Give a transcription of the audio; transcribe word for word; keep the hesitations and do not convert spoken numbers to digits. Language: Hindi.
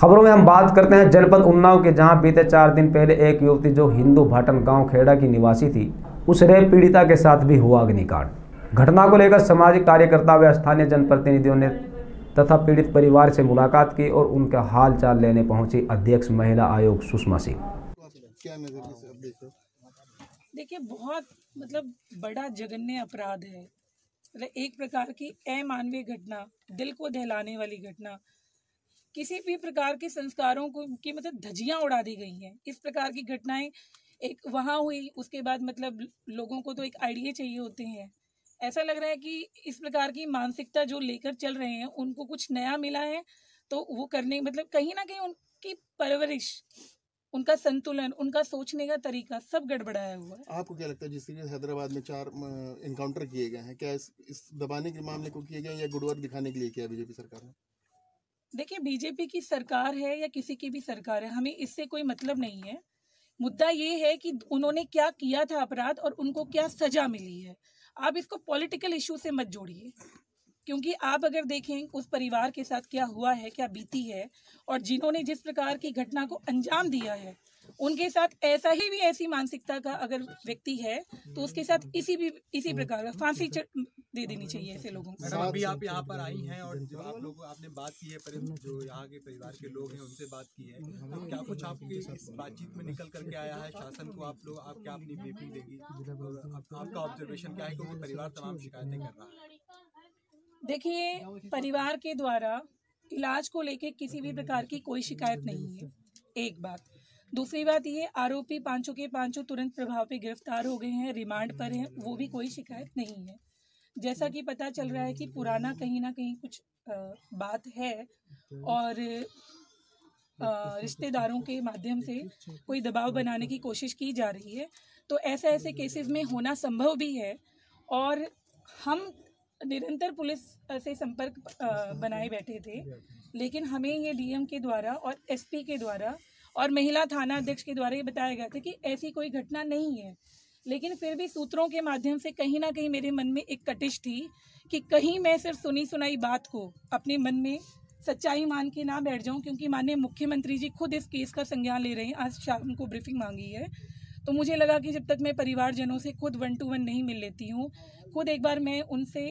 खबरों में हम बात करते हैं जनपद उन्नाव के, जहां बीते चार दिन पहले एक युवती जो हिंदू भाटन गांव खेड़ा की निवासी थी, उस रेप पीड़िता के साथ भी हुआ अग्निकांड। घटना को लेकर सामाजिक कार्यकर्ता व स्थानीय जनप्रतिनिधियों ने तथा पीड़ित परिवार से मुलाकात की और उनका हाल चाल लेने पहुंची अध्यक्ष महिला आयोग सुषमा सिंह। देखिए, बहुत मतलब बड़ा जघन्य अपराध है, मतलब एक प्रकार की अमानवीय घटना, दिल को दहलाने वाली घटना। किसी भी प्रकार के संस्कारों को की मतलब धज्जियां उड़ा दी गई हैं। इस प्रकार की घटनाएं एक वहाँ हुई, उसके बाद मतलब लोगों को तो एक आइडिया चाहिए होते हैं। ऐसा लग रहा है कि इस प्रकार की मानसिकता जो लेकर चल रहे हैं, उनको कुछ नया मिला है तो वो करने मतलब कहीं ना कहीं उनकी परवरिश, उनका संतुलन, उनका सोचने का तरीका सब गड़बड़ाया हुआ है। आपको क्या लगता है, जिस तरीके हैदराबाद में चार इनकाउंटर किए गए हैं, क्या इस, इस दबाने के मामले को किए गए या गुडवर्क दिखाने के लिए किया बीजेपी सरकार ने? देखिए, बीजेपी की सरकार है या किसी की भी सरकार है, हमें इससे कोई मतलब नहीं है। मुद्दा ये है कि उन्होंने क्या किया था अपराध और उनको क्या सजा मिली है। आप इसको पॉलिटिकल इशू से मत जोड़िए, क्योंकि आप अगर देखें उस परिवार के साथ क्या हुआ है, क्या बीती है, और जिन्होंने जिस प्रकार की घटना को अंजाम दिया है, उनके साथ ऐसा ही भी ऐसी मानसिकता का अगर व्यक्ति है तो उसके साथ इसी भी इसी प्रकार का फांसी दे देनी चाहिए ऐसे लोगों को। अभी आप यहाँ पर आई हैं और जब आप लोग आपने बात की है, पर जो यहाँ के परिवार के लोग हैं उनसे बात की है, तो क्या कुछ आपके इस बातचीत में निकल करके आया है? शासन को आप लोग आप क्या अपनी ब्रीफिंग देगी, आपका ऑब्जर्वेशन क्या है, क्योंकि परिवार तमाम शिकायतें कर रहा है? देखिए, परिवार के द्वारा इलाज को लेके किसी भी प्रकार की कोई शिकायत नहीं है, एक बात। दूसरी बात ये, आरोपी पांचों के पांचों तुरंत प्रभाव पे गिरफ्तार हो गए हैं, रिमांड पर हैं, वो भी कोई शिकायत नहीं है। जैसा कि पता चल रहा है कि पुराना कहीं ना कहीं कुछ बात है और रिश्तेदारों के माध्यम से कोई दबाव बनाने की कोशिश की जा रही है, तो ऐसे ऐसे केसेस में होना संभव भी है। और हम निरंतर पुलिस से संपर्क बनाए बैठे थे, लेकिन हमें ये डीएम के द्वारा और एसपी के द्वारा और महिला थाना अध्यक्ष के द्वारा ये बताया गया था कि ऐसी कोई घटना नहीं है, लेकिन फिर भी सूत्रों के माध्यम से कहीं ना कहीं मेरे मन में एक कटिश थी कि कहीं मैं सिर्फ सुनी सुनाई बात को अपने मन में सच्चाई मान के ना बैठ जाऊँ, क्योंकि माननीय मुख्यमंत्री जी खुद इस केस का संज्ञान ले रहे हैं। आज शाम को ब्रीफिंग मांगी है, तो मुझे लगा कि जब तक मैं परिवारजनों से खुद वन टू वन नहीं मिल लेती हूँ, खुद एक बार मैं उनसे